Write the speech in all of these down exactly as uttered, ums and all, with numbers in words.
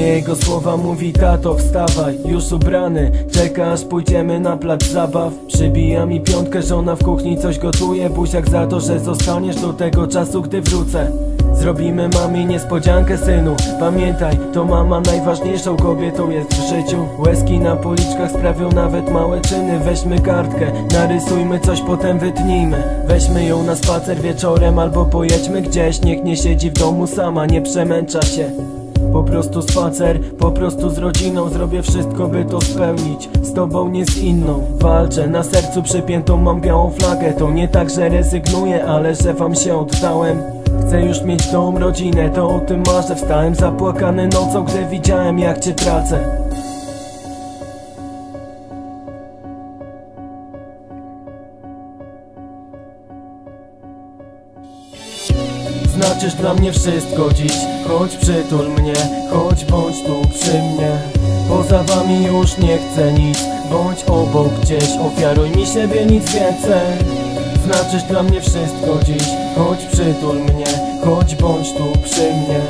mnie jego słowa, mówi: tato, wstawaj, już ubrany, czeka aż pójdziemy na plac zabaw. Przybija mi piątkę, żona w kuchni coś gotuje, buziak za to, że zostaniesz do tego czasu, gdy wrócę. Zrobimy mamie niespodziankę, synu, pamiętaj, to mama najważniejszą kobietą jest w życiu. Łezki na policzkach sprawią nawet małe czyny. Weźmy kartkę, narysujmy coś, potem wytnijmy. Weźmy ją na spacer wieczorem albo pojedźmy gdzieś. Niech nie siedzi w domu sama, nie przemęcza się. Po prostu spacer, po prostu z rodziną. Zrobię wszystko, by to spełnić, z tobą nie z inną. Walczę, na sercu przypiętą mam białą flagę. To nie tak, że rezygnuję, ale że wam się oddałem. Chcę już mieć dom, rodzinę, to o tym marzę. Wstałem zapłakany nocą, gdy widziałem, jak cię tracę. Znaczysz dla mnie wszystko dziś. Chodź, przytul mnie, chodź, bądź tu przy mnie. Poza wami już nie chcę nic. Bądź obok gdzieś, ofiaruj mi siebie, nic więcej. Znaczysz dla mnie wszystko dziś. Chodź, przytul mnie, chodź, bądź tu przy mnie.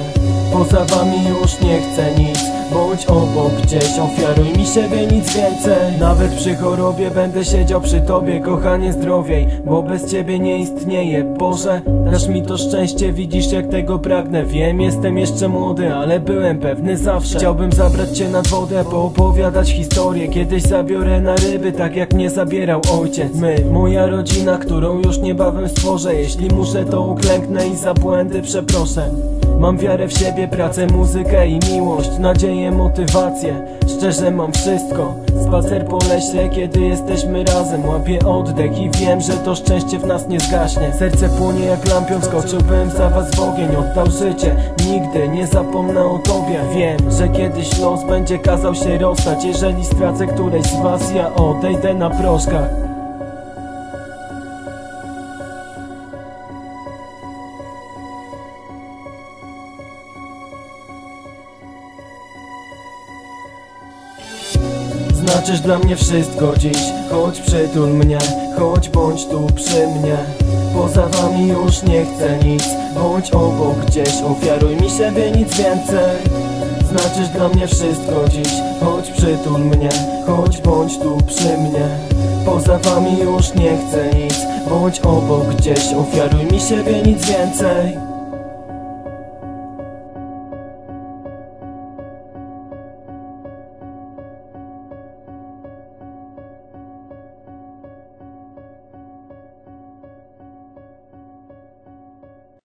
Poza wami już nie chcę nic. Bądź obok gdzieś, ofiaruj mi siebie, nic więcej. Nawet przy chorobie będę siedział przy tobie, kochanie, zdrowiej, bo bez ciebie nie istnieje. Boże, dasz mi to szczęście, widzisz, jak tego pragnę. Wiem, jestem jeszcze młody, ale byłem pewny zawsze. Chciałbym zabrać cię nad wodę, poopowiadać historię. Kiedyś zabiorę na ryby, tak jak mnie zabierał ojciec. My, moja rodzina, którą już niebawem stworzę. Jeśli muszę, to uklęknę i za błędy przeproszę. Mam wiarę w siebie, pracę, muzykę i miłość, nadzieję, motywację, szczerze mam wszystko. Spacer po lesie, kiedy jesteśmy razem, łapię oddech i wiem, że to szczęście w nas nie zgaśnie. Serce płonie jak lampion, skoczyłbym za was w ogień, oddał życie, nigdy nie zapomnę o tobie. Wiem, że kiedyś los będzie kazał się rozstać, jeżeli stracę któreś z was, ja odejdę na proszkach. Znaczysz dla mnie wszystko dziś. Chodź, przytul mnie, chodź, bądź tu przy mnie. Poza wami już nie chcę nic. Bądź obok gdzieś, ofiaruj mi siebie, nic więcej. Znaczysz dla mnie wszystko dziś. Chodź, przytul mnie, chodź, bądź tu przy mnie. Poza wami już nie chcę nic. Bądź obok gdzieś, ofiaruj mi siebie, nic więcej.